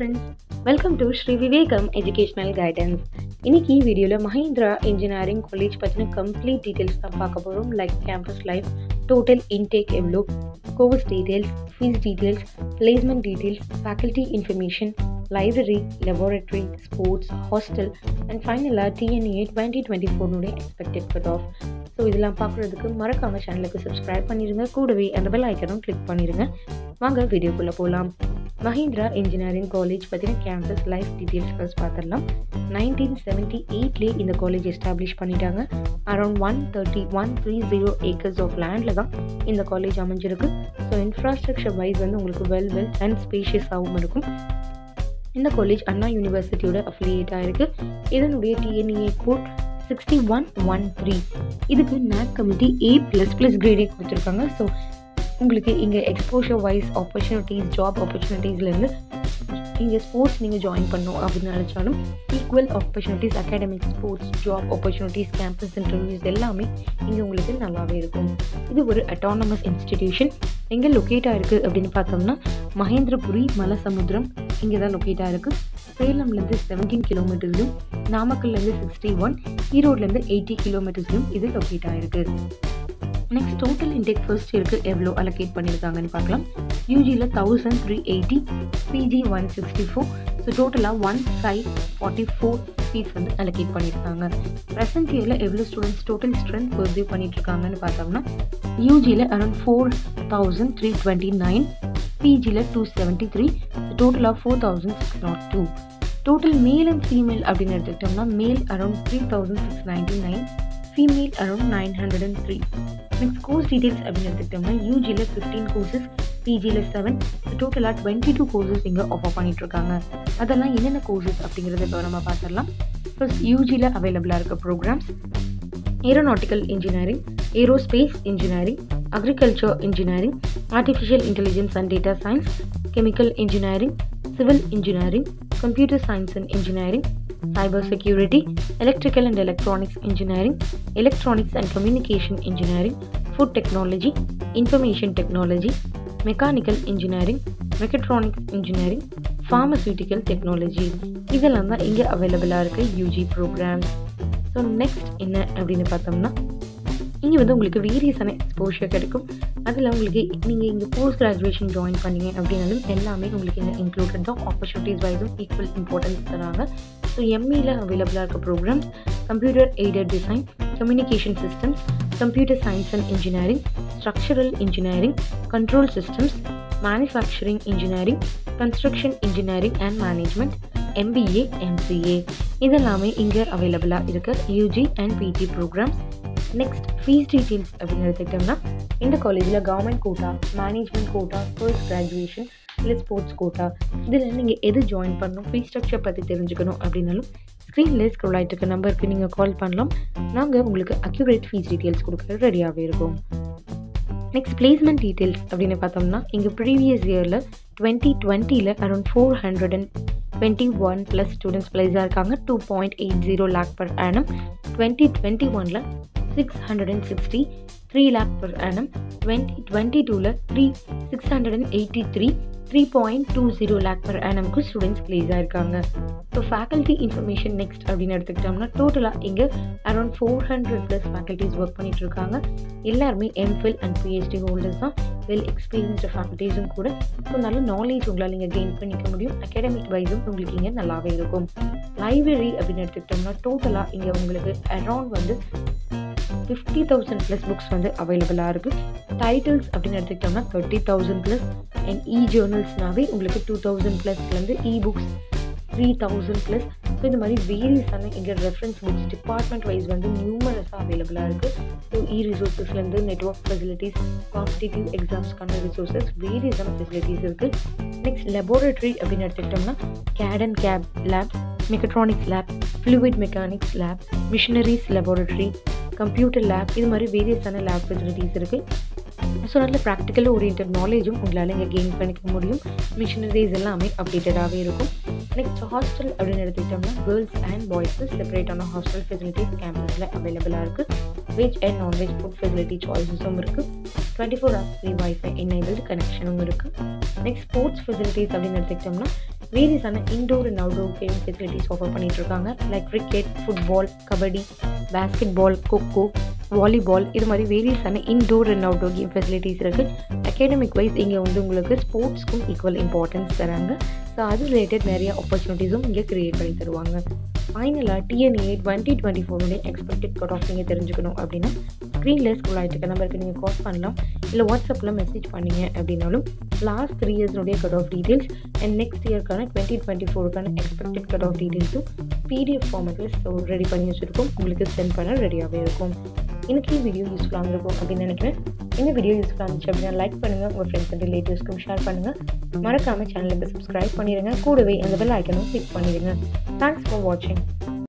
friends, welcome to Shri Vivekam Educational Guidance. In this video, Mahendra Engineering College complete details like campus life, total intake envelope, course details, fees details, placement details, faculty information, library, laboratory, sports, hostel, and final TNEA 2024 expected cutoff. So, if you like this video, subscribe to the channel and the bell icon. Click on the video. Mahendra Engineering College campus life details first. 1978 le in the college established pannidanga. Around 130 acres of land laga in the college அமைஞ்சிருக்கு. So infrastructure wise well and spacious ஆவும் இருக்கும். இந்த college Anna University oda affiliate a irukku. இதனுடைய TNEA code 6113. இதுக்கு NAAC committee A++ grade கொடுத்திருக்காங்க. So உங்களுக்கு இங்க exposure wise opportunities, job opportunities ல இருந்து இங்க sports நீங்க join பண்ணனும் அப்படினு நினைச்சாலும் equal opportunities, academic, sports, job opportunities, campus interviews எல்லாமே இங்க உங்களுக்கு நல்லாவே இருக்கும். இது ஒரு autonomous institution. எங்க லொகேட் ஆயிருக்கு அப்படினு பார்த்தோம்னா மகேந்திர புரி மலசமுத்திரம் இங்க தான் லொகேட் ஆயிருக்கு. சேலம்ல இருந்து 17 கிலோமீட்டர்லயும், நாமக்கல்ல இருந்து 61, ஈரோட்ல இருந்து 80 கிலோமீட்டர்லயும் இது லொகேட் ஆயிருக்கு. Next, total intake first year-ku evlo allocate pannirukanga nu paakalam. UG la 1380, PG 164, so total la 1544 seats vandu allocate pannirukanga. Present year la evlo students total strength pursue pannirukanga nu paathomna UG la around 4329, PG la 273, so total la 4602. Total male and female appdinu eduthukitomna male around 3699, female around 903. Next, course details UG la 15 courses, PG la 7, so total la 22 courses inga offer panniterukanga. Adala enna courses abingiradha ipo nama paathalam. First, UG la available iruka programs: aeronautical engineering, aerospace engineering, agriculture engineering, artificial intelligence and data science, chemical engineering, civil engineering, computer science and engineering, cyber security, electrical and electronics engineering, electronics and communication engineering, food technology, information technology, mechanical engineering, mechatronics engineering, pharmaceutical technology. இதெல்லாம் தான் இங்க available ஆர்க்க UG programs. So next என்ன அப்படினு பார்த்தோம்னா இங்க வந்து உங்களுக்கு various exposure கிடைக்கும். அதெல்லாம் உங்களுக்கு நீங்க இங்க போஸ்ட் கிராஜுவேஷன் ஜாயின் பண்ணீங்க அப்படினாலும் எல்லாமே உங்களுக்கு இந்த இன்க்ளூடட் தான். ஆப்பர்சூனிட்டிஸ் வைஸும் ஈக்குவல் இம்பார்ட்டன்ஸ் தராங்க. ஸோ எம்இல அவைலபிளாக இருக்க programs: computer aided design, communication systems, computer science and engineering, structural engineering, control systems, manufacturing engineering, construction engineering and management, MBA, MCA. இதெல்லாமே இங்கே அவைலபிளாக இருக்க UG and PG programs. Next, fees details அப்படின்னு எடுத்துக்கிட்டோம்னா இந்த காலேஜில் government quota, management quota, first graduation இல்லை sports quota, இதில் நீங்கள் எது ஜாயின் பண்ணணும், ஃபீஸ் ஸ்ட்ரக்சர் பற்றி தெரிஞ்சுக்கணும் அப்படின்னாலும் ஸ்க்ரீனில் ஸ்க்ரோல் ஆகிட்டு இருக்க நம்பருக்கு நீங்கள் கால் பண்ணலாம். நாங்கள் உங்களுக்கு அக்யூரேட் ஃபீஸ் டீட்டெயில்ஸ் கொடுக்க ரெடியாகவே இருக்கும். நெக்ஸ்ட், பிளேஸ்மெண்ட் டீட்டெயில்ஸ் அப்படின்னு பார்த்தோம்னா இங்கே ப்ரீவியஸ் இயரில் 2020 அரௌண்ட் 421 ப்ளஸ் ஸ்டூடெண்ட்ஸ் ப்ளேஸாக இருக்காங்க. 2.80 lakh per annum. 2021 660, 3 lakh per annum. 2022 683, 3.20 lakh per annum ku students place ஆயிருக்காங்க. So faculty information next அப்படின்னு எடுத்துக்கிட்டோம்னா டோட்டலா இங்க அரௌண்ட் 400+ faculties work பண்ணிட்டு இருக்காங்க. எல்லாருமே MPhil and PhD holders தான். வெல் எக்ஸ்பீரியன்ஸ்டு ஃபேக்கல்ட்டிஸும் கூட. ஸோ நல்ல நாலேஜ் உங்களால் நீங்கள் கெயின் பண்ணிக்க முடியும். அகாடமிக் வைஸும் உங்களுக்கு இங்கே நல்லாவே இருக்கும். லைப்ரரி அப்படின்னு எடுத்துக்கிட்டோம்னா டோட்டலா இங்கே உங்களுக்கு அரௌண்ட் வந்து 50,000+ புக்ஸ் வந்து அவைலபிளாக இருக்குது. டைட்டில்ஸ் அப்படின்னு எடுத்துக்கிட்டோம்னா 30,000+, அண்ட் journalsனாவே உங்களுக்கு 2,000+, e-books 3,000+. ஸோ இந்த மாதிரி வேரியஸான இங்கே ரெஃபரன்ஸ் புக்ஸ் டிபார்ட்மெண்ட் வைஸ் வந்து நியூமரஸாக அவைலபிளாக இருக்குது. ஸோ ரிசோர்ஸஸ்லேருந்து நெட்வொர்க் ஃபெசிலிட்டிஸ், காம்படிட்டிவ் எக்ஸாம்ஸ்க்கான ரிசோர்ஸஸ், வேரியஸான ஃபெசிலிட்டிஸ் இருக்குது. நெக்ஸ்ட், லெபார்ட்டரி அப்படின்னு எடுத்துக்கிட்டோம்னா CAD and CAB lab, mechatronics lab, fluid mechanics lab, machineries laboratory, computer lab, இது மாதிரி வேரியஸான லேப் ஃபெசிலிட்டிஸ் இருக்குது. ஸோ நல்ல ப்ராக்டிக்கல் ஓரியன்டட் நாலேஜும் உங்களால் இங்கே கெயின் பண்ணிக்க முடியும். மிஷினரிஸ் எல்லாமே அப்டேட்டடாகவே இருக்கும். நெக்ஸ்ட், ஹாஸ்டல் அப்படின்னு எடுத்துக்கிட்டோம்னா கேர்ள்ஸ் அண்ட் பாய்ஸ்க்கு செப்பரேட்டான ஹாஸ்டல் ஃபெசிலிட்டிஸ் கேம்பஸில் அவைலபிளாக இருக்குது. Veg and non veg food facility சாய்ஸஸும் இருக்குது. 24 hours free Wi-Fi enabled கனெக்ஷனும் இருக்குது. நெக்ஸ்ட், ஸ்போர்ட்ஸ் ஃபெசிலிட்டிஸ் அப்படின்னு எடுத்துக்கிட்டோம்னா வேரியஸான indoor and outdoor game facilities offer பண்ணிகிட்ருக்காங்க. Like cricket, football, kabaddi, basketball, kho kho, volleyball, இது மாதிரி வேரியஸான indoor and outdoor game facilities இருக்குது. அகாடமிக் வைஸ் இங்கே வந்து உங்களுக்கு ஸ்போர்ட்ஸ்க்கும் ஈக்குவல் இம்பார்ட்டன்ஸ் தராங்க. ஸோ அது ரிலேட்டட் நிறைய ஆப்பர்ச்சுனிட்டிஸும் இங்கே க்ரியேட் பண்ணி தருவாங்க. ஃபைனலாக TNEA 2024 எக்ஸ்பெக்டட் கட் ஆஃப் நீங்கள் தெரிஞ்சுக்கணும் அப்படின்னா ஸ்க்ரீனில் ஸ்கூல் ஆகிட்டு இருக்க நம்பருக்கு நீங்கள் கால் பண்ணலாம், இல்லை வாட்ஸ்அப்பில் மெசேஜ் பண்ணிங்க அப்படின்னாலும் லாஸ்ட் 3 இயர்ஸ்னுடைய cut off details and next இயர்க்கான 2024க்கான எக்ஸ்பெக்டட் கட் ஆஃப் டீட்டெயில்ஸும் PDF ஃபார்மேட்டில் ரெடி பண்ணி வச்சுருக்கோம், உங்களுக்கு சென்ட் பண்ண ரெடியாகவே இருக்கும். எனக்கு இந்த வீடியோ யூஸ்ஃபுல்லாக இருக்கும் அப்படின்னு நினைக்கிறேன். இந்த வீடியோ யூஸ்ஃபுல்லாக இருந்துச்சு அப்படின்னா லைக் பண்ணுங்கள், உங்கள் ஃப்ரெண்ட்ஸ் அண்ட் ரிலேட்டிவ்ஸ்க்கும் ஷேர் பண்ணுங்கள். மறக்காமல் சேனலுக்கு சப்ஸ்கிரைப் பண்ணிடுங்க, கூடவே அந்த பெல் ஐக்கனும் கிளிக் பண்ணிடுங்க. தேங்க்ஸ் ஃபார் வாட்சிங்.